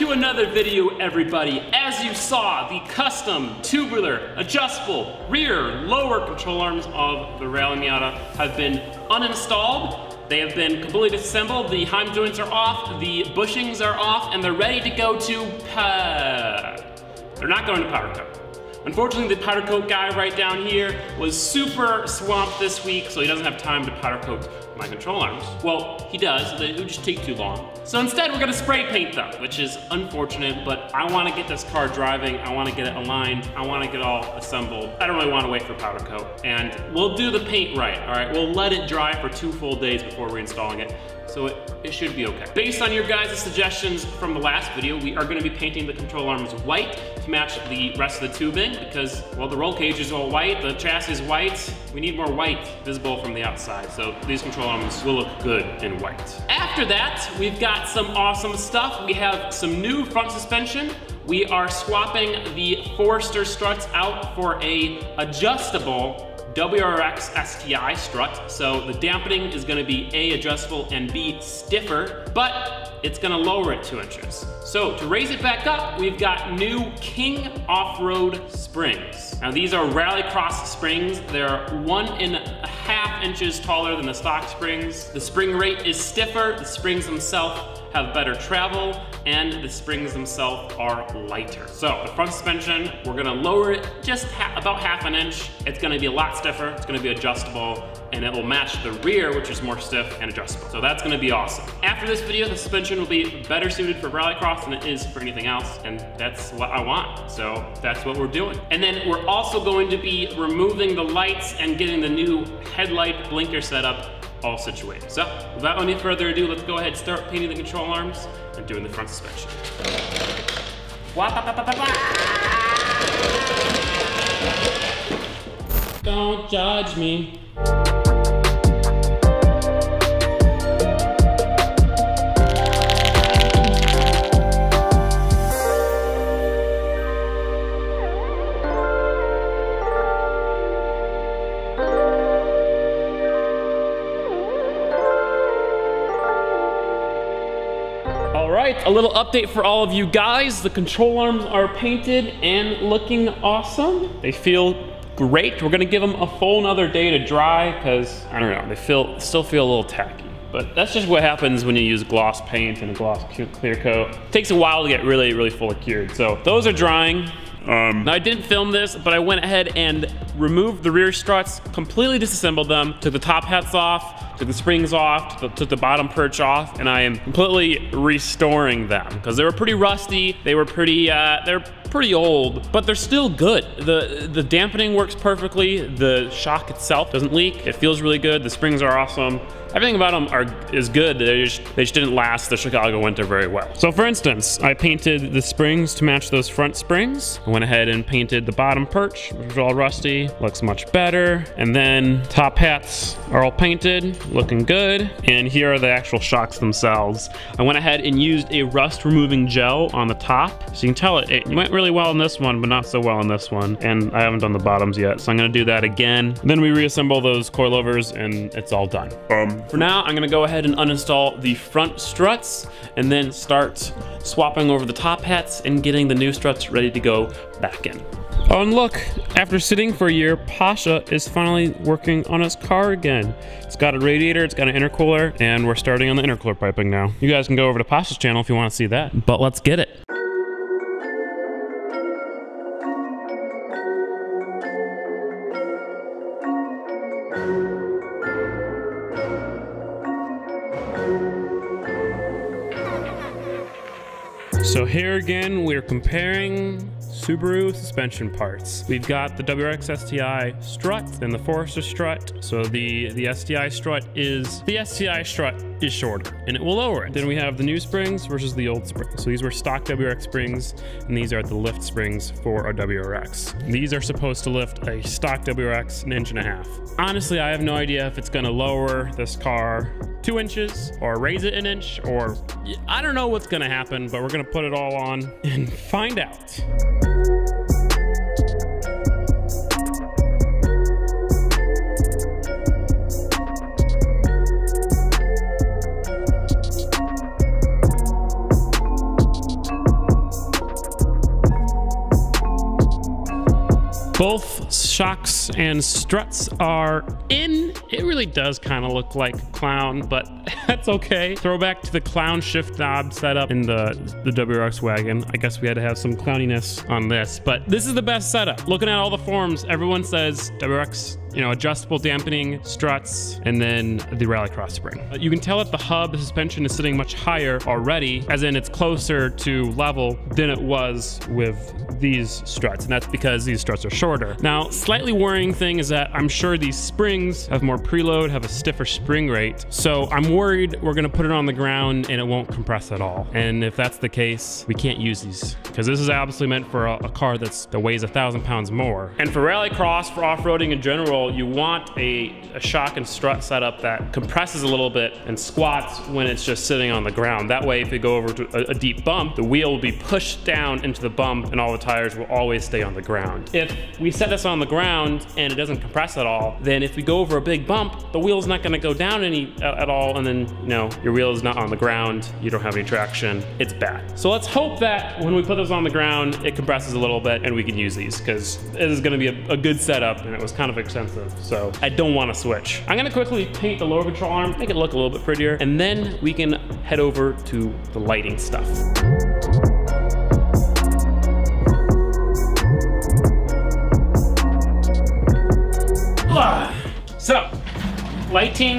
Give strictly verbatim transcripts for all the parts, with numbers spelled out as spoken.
to another video, everybody. As you saw, the custom tubular adjustable rear lower control arms of the Rally Miata have been uninstalled. They have been completely disassembled. The heim joints are off, the bushings are off, and they're ready to go to powder. They're not going to powder coat. Unfortunately, the powder coat guy right down here was super swamped this week, so he doesn't have time to powder coat my control arms. Well, he does, but it would just take too long. So instead, we're gonna spray paint them, which is unfortunate, but I wanna get this car driving, I wanna get it aligned, I wanna get it all assembled. I don't really wanna wait for powder coat, and we'll do the paint right, all right? We'll let it dry for two full days before reinstalling it, so it, it should be okay. Based on your guys' suggestions from the last video, we are gonna be painting the control arms white to match the rest of the tubing, because, well, the roll cage is all white, the chassis is white, we need more white visible from the outside, so these control arms will look good in white. After that, we've got some awesome stuff. We have some new front suspension. We are swapping the Forester struts out for a adjustable W R X S T I strut. So the dampening is gonna be A, adjustable, and B, stiffer, but it's gonna lower it two inches. So to raise it back up, we've got new King Off-Road springs. Now these are Rallycross springs. They're one and a half inches taller than the stock springs. The spring rate is stiffer, the springs themselves have better travel, and the springs themselves are lighter. So the front suspension, we're gonna lower it just ha about half an inch. It's gonna be a lot stiffer, it's gonna be adjustable, and it will match the rear, which is more stiff and adjustable. So that's gonna be awesome. After this video, the suspension will be better suited for Rallycross than it is for anything else, and that's what I want. So that's what we're doing. And then we're also going to be removing the lights and getting the new headlight blinker setup all situated. So without any further ado, let's go ahead and start painting the control arms and doing the front suspension. Don't judge me. A little update for all of you guys. The control arms are painted and looking awesome. They feel great. We're gonna give them a full another day to dry because, I don't know, they feel still feel a little tacky. But that's just what happens when you use gloss paint and a gloss clear coat. It takes a while to get really, really fully cured. So those are drying. Um, now I didn't film this, but I went ahead and removed the rear struts, completely disassembled them, took the top hats off, took the springs off, took the bottom perch off, and I am completely restoring them because they were pretty rusty. They were pretty, uh, they're pretty old, but they're still good. The, the dampening works perfectly. The shock itself doesn't leak. It feels really good. The springs are awesome. Everything about them are, is good. They just, they just didn't last the Chicago winter very well. So for instance, I painted the springs to match those front springs. I went ahead and painted the bottom perch, which was all rusty. Looks much better. And then top hats are all painted, looking good. And here are the actual shocks themselves. I went ahead and used a rust removing gel on the top. So you can tell it, it went really well in this one, but not so well in this one. And I haven't done the bottoms yet, so I'm gonna do that again. And then we reassemble those coilovers and it's all done. Um, For now, I'm gonna go ahead and uninstall the front struts and then start swapping over the top hats and getting the new struts ready to go back in. Oh, and look, after sitting for a year, Pasha is finally working on his car again. It's got a radiator, it's got an intercooler, and we're starting on the intercooler piping now. You guys can go over to Pasha's channel if you wanna see that, but let's get it. So here again, we're comparing Subaru suspension parts. We've got the W R X S T I strut and the Forester strut. So the, the S T I strut is, the S T I strut is shorter and it will lower it. Then we have the new springs versus the old springs. So these were stock W R X springs and these are the lift springs for our W R X. These are supposed to lift a stock W R X an inch and a half. Honestly, I have no idea if it's gonna lower this car two inches or raise it an inch, or I don't know what's gonna happen, but we're gonna put it all on and find out. Both shocks and struts are in. It really does kind of look like a clown, but that's okay. Throwback to the clown shift knob setup in the, the W R X wagon. I guess we had to have some clowniness on this, but this is the best setup. Looking at all the forums, everyone says W R X, you know, adjustable dampening, struts, and then the Rallycross spring. You can tell that the hub suspension is sitting much higher already, as in it's closer to level than it was with these struts, and that's because these struts are shorter. Now, slightly worrying thing is that I'm sure these springs have more preload, have a stiffer spring rate, so I'm worried we're gonna put it on the ground and it won't compress at all. And if that's the case, we can't use these, because this is obviously meant for a, a car that's, that weighs a thousand pounds more. And for Rallycross, for off-roading in general, you want a, a shock and strut setup that compresses a little bit and squats when it's just sitting on the ground. That way, if you go over to a, a deep bump, the wheel will be pushed down into the bump and all the tires will always stay on the ground. If we set this on the ground and it doesn't compress at all, then if we go over a big bump, the wheel's not gonna go down any at, at all, and then, you know, your wheel is not on the ground, you don't have any traction, it's bad. So let's hope that when we put this on the ground, it compresses a little bit and we can use these, because it is gonna be a, a good setup, and it was kind of expensive. So I don't want to switch. I'm gonna quickly paint the lower control arm, make it look a little bit prettier, and then we can head over to the lighting stuff. So, lighting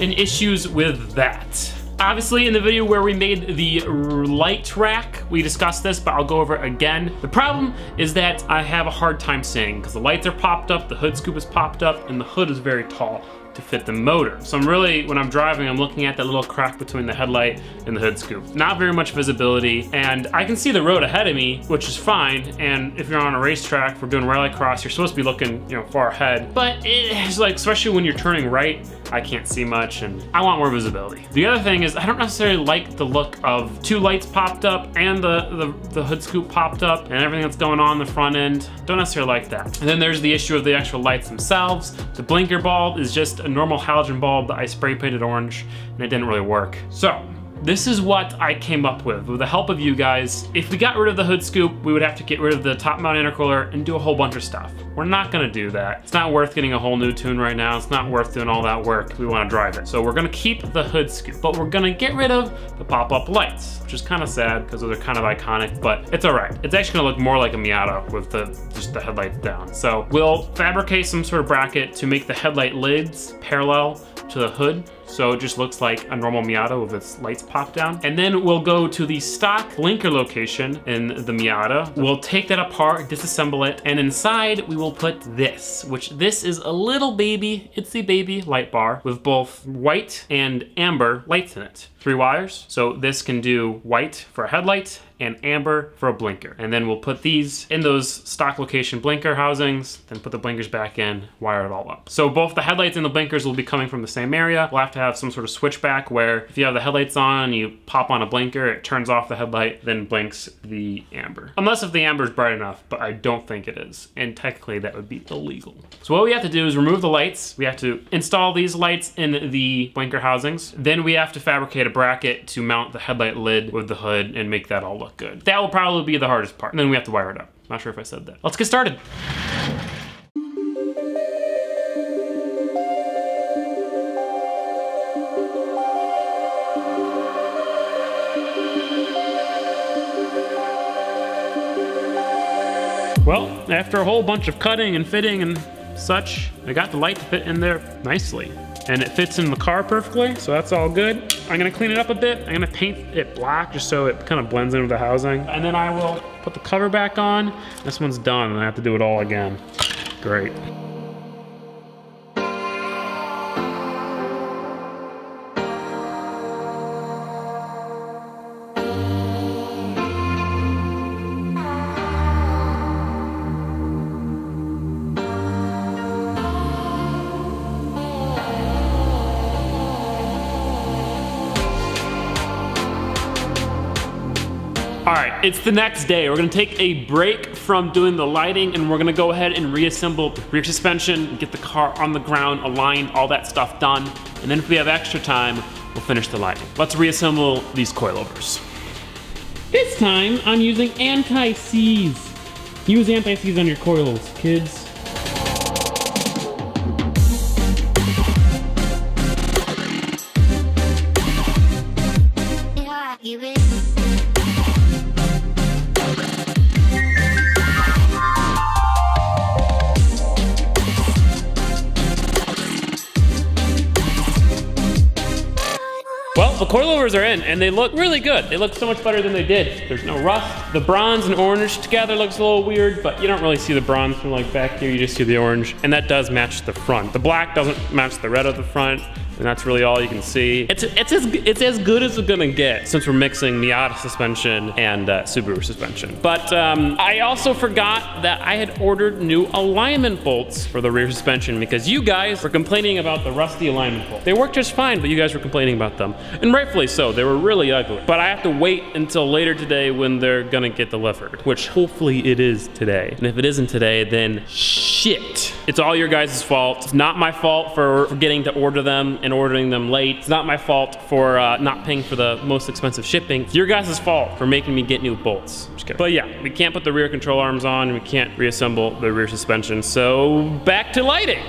and issues with that. Obviously, in the video where we made the light rack, we discussed this, but I'll go over it again. The problem is that I have a hard time seeing, because the lights are popped up, the hood scoop is popped up, and the hood is very tall to fit the motor. So I'm really, when I'm driving, I'm looking at that little crack between the headlight and the hood scoop. Not very much visibility, and I can see the road ahead of me, which is fine, and if you're on a racetrack, if we're doing rallycross, you're supposed to be looking, you know, far ahead. But it's like, especially when you're turning right, I can't see much, and I want more visibility. The other thing is I don't necessarily like the look of two lights popped up and the, the, the hood scoop popped up and everything that's going on in the front end. Don't necessarily like that. And then there's the issue of the actual lights themselves. The blinker bulb is just a normal halogen bulb that I spray painted orange, and it didn't really work. So, this is what I came up with, with the help of you guys. If we got rid of the hood scoop, we would have to get rid of the top mount intercooler and do a whole bunch of stuff. We're not gonna do that. It's not worth getting a whole new tune right now. It's not worth doing all that work. We wanna drive it. So we're gonna keep the hood scoop, but we're gonna get rid of the pop-up lights, which is kinda sad because those are kind of iconic, but it's all right. It's actually gonna look more like a Miata with the just the headlights down. So we'll fabricate some sort of bracket to make the headlight lids parallel to the hood, so it just looks like a normal Miata with its lights popped down. And then we'll go to the stock blinker location in the Miata. We'll take that apart, disassemble it, and inside we will put this, which this is a little baby, it's the baby light bar with both white and amber lights in it. Three wires, so this can do white for a headlight and amber for a blinker. And then we'll put these in those stock location blinker housings, then put the blinkers back in, wire it all up. So both the headlights and the blinkers will be coming from the same area. We'll have to have some sort of switchback where if you have the headlights on, you pop on a blinker, it turns off the headlight, then blinks the amber. Unless if the amber is bright enough, but I don't think it is. And technically that would be illegal. So what we have to do is remove the lights. We have to install these lights in the blinker housings. Then we have to fabricate a bracket to mount the headlight lid with the hood and make that all look good. That will probably be the hardest part. And then we have to wire it up. Not sure if I said that. Let's get started. Well, after a whole bunch of cutting and fitting and such, I got the light to fit in there nicely. And it fits in the car perfectly, so that's all good. I'm gonna clean it up a bit. I'm gonna paint it black just so it kind of blends in with the housing. And then I will put the cover back on. This one's done, and I have to do it all again. Great. All right, it's the next day. We're gonna take a break from doing the lighting and we're gonna go ahead and reassemble rear suspension, get the car on the ground, aligned, all that stuff done. And then if we have extra time, we'll finish the lighting. Let's reassemble these coilovers. This time, I'm using anti-seize. Use anti-seize on your coils, kids. Well, the coilovers are in and they look really good. They look so much better than they did. There's no rust. The bronze and orange together looks a little weird, but you don't really see the bronze from like back here. You just see the orange, and that does match the front. The black doesn't match the red of the front, and that's really all you can see. It's it's as, it's as good as we're gonna get since we're mixing Miata suspension and uh, Subaru suspension. But um, I also forgot that I had ordered new alignment bolts for the rear suspension because you guys were complaining about the rusty alignment bolts. They work just fine, but you guys were complaining about them. And rightfully so, they were really ugly. But I have to wait until later today when they're gonna get delivered, which hopefully it is today. And if it isn't today, then shit. It's all your guys' fault. It's not my fault for forgetting to order them and ordering them late. It's not my fault for uh, not paying for the most expensive shipping. It's your guys' fault for making me get new bolts. Just kidding. But yeah, we can't put the rear control arms on and we can't reassemble the rear suspension. So back to lighting.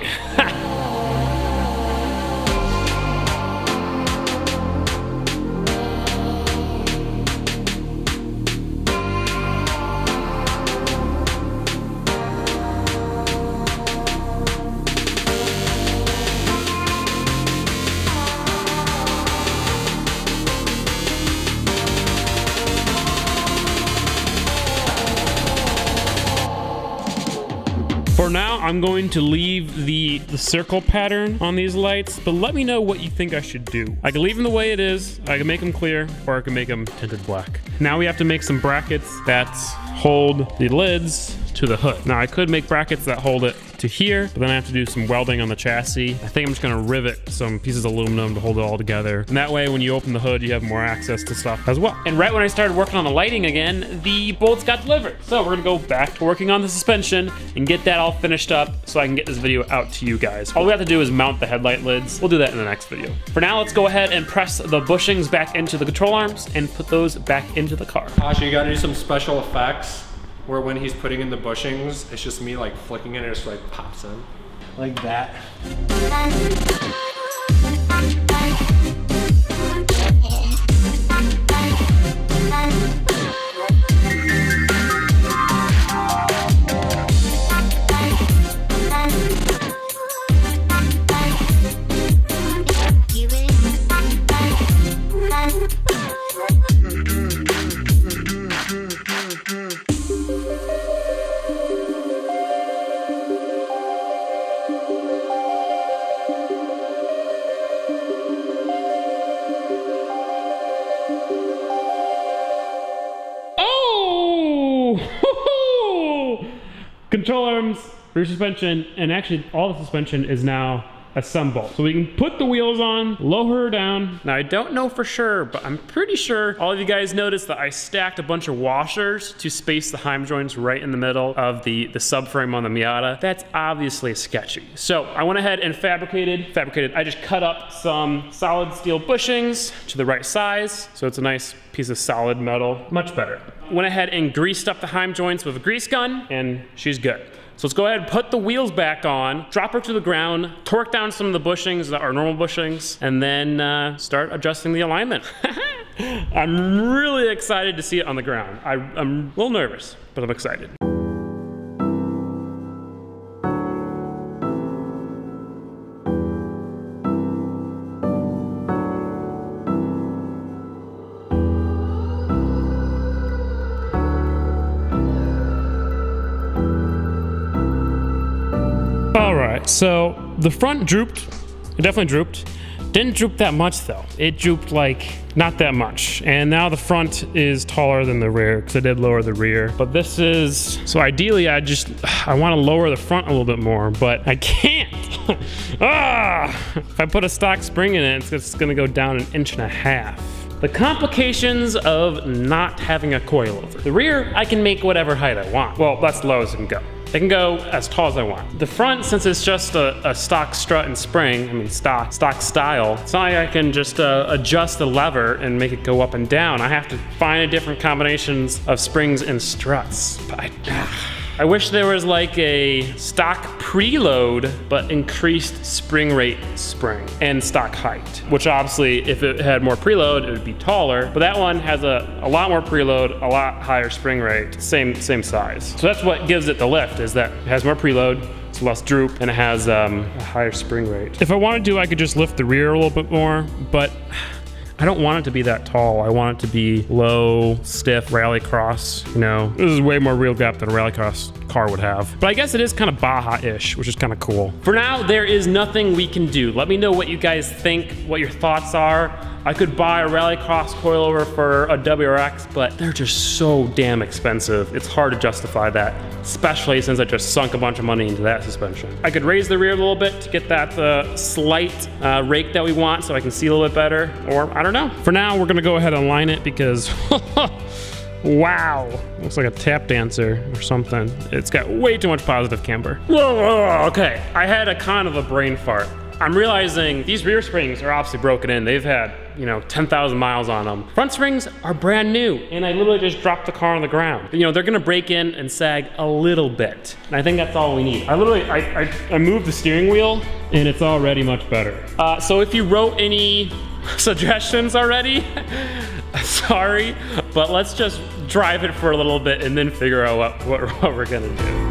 For now, I'm going to leave the, the circle pattern on these lights, but let me know what you think I should do. I can leave them the way it is, I can make them clear, or I can make them tinted black. Now we have to make some brackets that hold the lids to the hood. Now I could make brackets that hold it to here, but then I have to do some welding on the chassis. I think I'm just gonna rivet some pieces of aluminum to hold it all together. And that way, when you open the hood, you have more access to stuff as well. And right when I started working on the lighting again, the bolts got delivered. So we're gonna go back to working on the suspension and get that all finished up so I can get this video out to you guys. All we have to do is mount the headlight lids. We'll do that in the next video. For now, let's go ahead and press the bushings back into the control arms and put those back into the car. Pasha, you gotta do some special effects where when he's putting in the bushings, it's just me like flicking it and it just like pops in. Like that. Control arms, rear suspension, and actually all the suspension is now assembled. So we can put the wheels on, lower her down. Now I don't know for sure, but I'm pretty sure all of you guys noticed that I stacked a bunch of washers to space the heim joints right in the middle of the, the subframe on the Miata. That's obviously sketchy. So I went ahead and fabricated, fabricated, I just cut up some solid steel bushings to the right size. So it's a nice piece of solid metal, much better. Went ahead and greased up the heim joints with a grease gun, and she's good. So let's go ahead and put the wheels back on, drop her to the ground, torque down some of the bushings that are normal bushings, and then uh, start adjusting the alignment. I'm really excited to see it on the ground. I, I'm a little nervous, but I'm excited. So the front drooped, it definitely drooped. Didn't droop that much though. It drooped like not that much. And now the front is taller than the rear because I did lower the rear. But this is, so ideally I just, I want to lower the front a little bit more, but I can't. ah, if I put a stock spring in it, it's going to go down an inch and a half. The complications of not having a coilover. The rear, I can make whatever height I want. Well, that's low as it can go. They can go as tall as I want. The front, since it's just a, a stock strut and spring, I mean stock, stock style, it's not like I can just uh, adjust the lever and make it go up and down. I have to find different combinations of springs and struts. But I, I wish there was like a stock preload, but increased spring rate spring and stock height, which obviously if it had more preload, it would be taller. But that one has a, a lot more preload, a lot higher spring rate, same, same size. So that's what gives it the lift, is that it has more preload, it's less droop, and it has um, a higher spring rate. If I wanted to, I could just lift the rear a little bit more, but I don't want it to be that tall. I want it to be low, stiff, Rallycross, you know. This is way more wheel gap than a Rallycross car would have. But I guess it is kind of Baja-ish, which is kind of cool. For now, there is nothing we can do. Let me know what you guys think, what your thoughts are. I could buy a Rallycross coilover for a W R X, but they're just so damn expensive. It's hard to justify that, especially since I just sunk a bunch of money into that suspension. I could raise the rear a little bit to get that uh, slight uh, rake that we want so I can see a little bit better, or I don't know. For now, we're gonna go ahead and line it because wow, looks like a tap dancer or something. It's got way too much positive camber. Whoa, whoa, okay, I had a kind of a brain fart. I'm realizing these rear springs are obviously broken in. They've had, you know, ten thousand miles on them. Front springs are brand new, and I literally just dropped the car on the ground. You know, they're gonna break in and sag a little bit, and I think that's all we need. I literally, I, I, I moved the steering wheel, and it's already much better. Uh, so if you wrote any suggestions already, sorry, but let's just drive it for a little bit and then figure out what, what, what we're gonna do.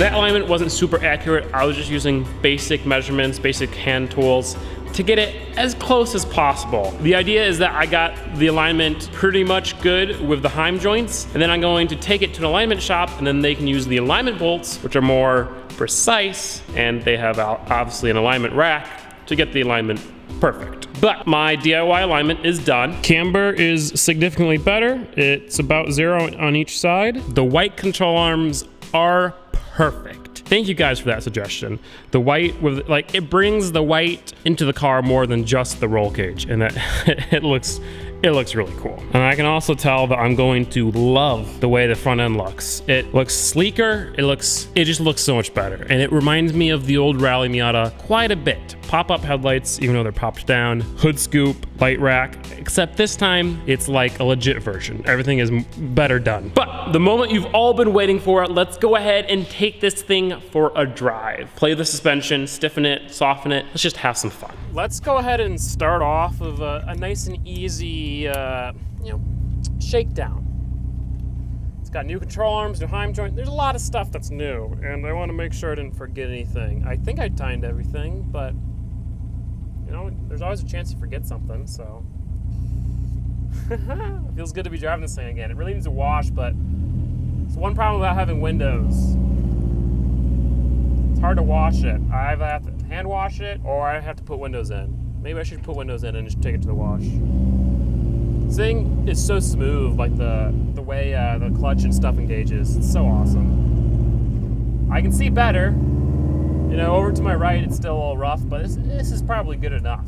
That alignment wasn't super accurate. I was just using basic measurements, basic hand tools to get it as close as possible. The idea is that I got the alignment pretty much good with the Heim joints, and then I'm going to take it to an alignment shop, and then they can use the alignment bolts, which are more precise, and they have obviously an alignment rack to get the alignment perfect. But my D I Y alignment is done. Camber is significantly better. It's about zero on each side. The white control arms are perfect. Thank you guys for that suggestion. The white, with like, it brings the white into the car more than just the roll cage, and that it looks it looks really cool. And I can also tell that I'm going to love the way the front end looks. It looks sleeker. It looks it just looks so much better, and it reminds me of the old Rally Miata quite a bit. Pop-up headlights, even though they're popped down, hood scoop, light rack, except this time it's like a legit version. Everything is better done. But the moment you've all been waiting for, let's go ahead and take this thing for a drive. Play the suspension, stiffen it, soften it. Let's just have some fun. Let's go ahead and start off of a, a nice and easy, uh, you know, shakedown. Got new control arms, new Heim joint. There's a lot of stuff that's new, and I want to make sure I didn't forget anything. I think I timed everything, but you know, there's always a chance you forget something, so. It feels good to be driving this thing again. It really needs a wash, but it's one problem about having windows. It's hard to wash it. I either have to hand wash it, or I have to put windows in. Maybe I should put windows in and just take it to the wash. This thing is so smooth, like the the way uh, the clutch and stuff engages. It's so awesome. I can see better. You know, over to my right, it's still a little rough, but this, this is probably good enough,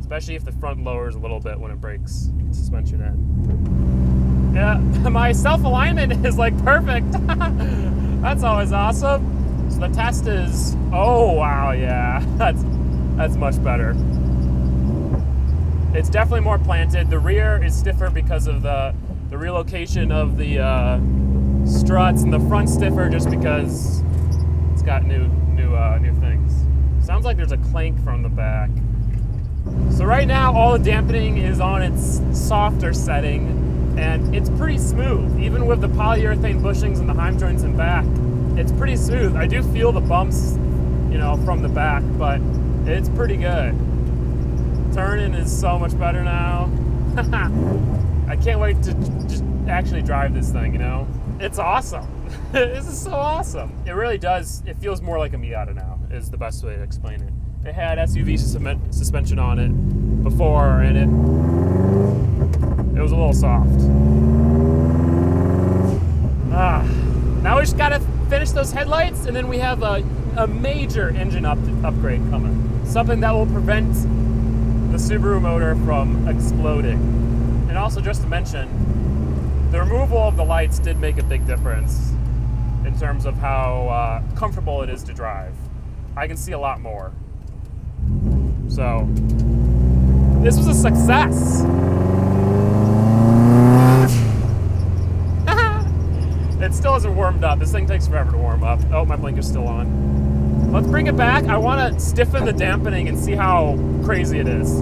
especially if the front lowers a little bit when it breaks suspension in. Yeah, my self-alignment is like perfect. That's always awesome. So the test is, oh wow, yeah, that's that's much better. It's definitely more planted. The rear is stiffer because of the, the relocation of the uh, struts, and the front stiffer just because it's got new new uh, new things. Sounds like there's a clank from the back. So right now, all the dampening is on its softer setting, and it's pretty smooth. Even with the polyurethane bushings and the Heim joints and back, it's pretty smooth. I do feel the bumps, you know, from the back, but it's pretty good. Turning is so much better now. I can't wait to just actually drive this thing, you know? It's awesome. This is so awesome. It really does, it feels more like a Miata now, is the best way to explain it. It had S U V sus suspension on it before, and it, it was a little soft. Ah, now we just gotta finish those headlights, and then we have a, a major engine up upgrade coming. Something that will prevent the Subaru motor from exploding. And also, just to mention, the removal of the lights did make a big difference. in terms of how uh, comfortable it is to drive. I can see a lot more. So, this was a success. It still hasn't warmed up. This thing takes forever to warm up. Oh, my blinker's still on. Let's bring it back. I want to stiffen the dampening and see how crazy it is.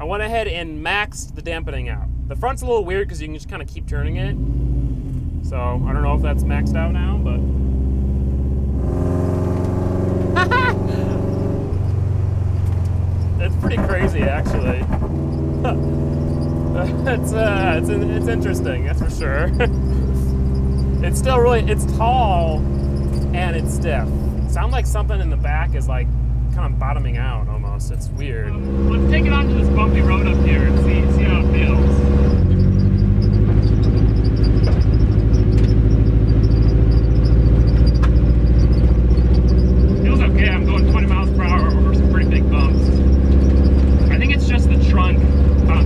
I went ahead and maxed the dampening out. The front's a little weird because you can just kind of keep turning it. So I don't know if that's maxed out now, but. It's pretty crazy, actually. it's uh, it's it's interesting, that's for sure. It's still really it's tall and it's stiff. It sounds like something in the back is like kind of bottoming out almost. It's weird. Let's take it onto this bumpy road up here and see see how it feels. I'll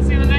see you in the next video.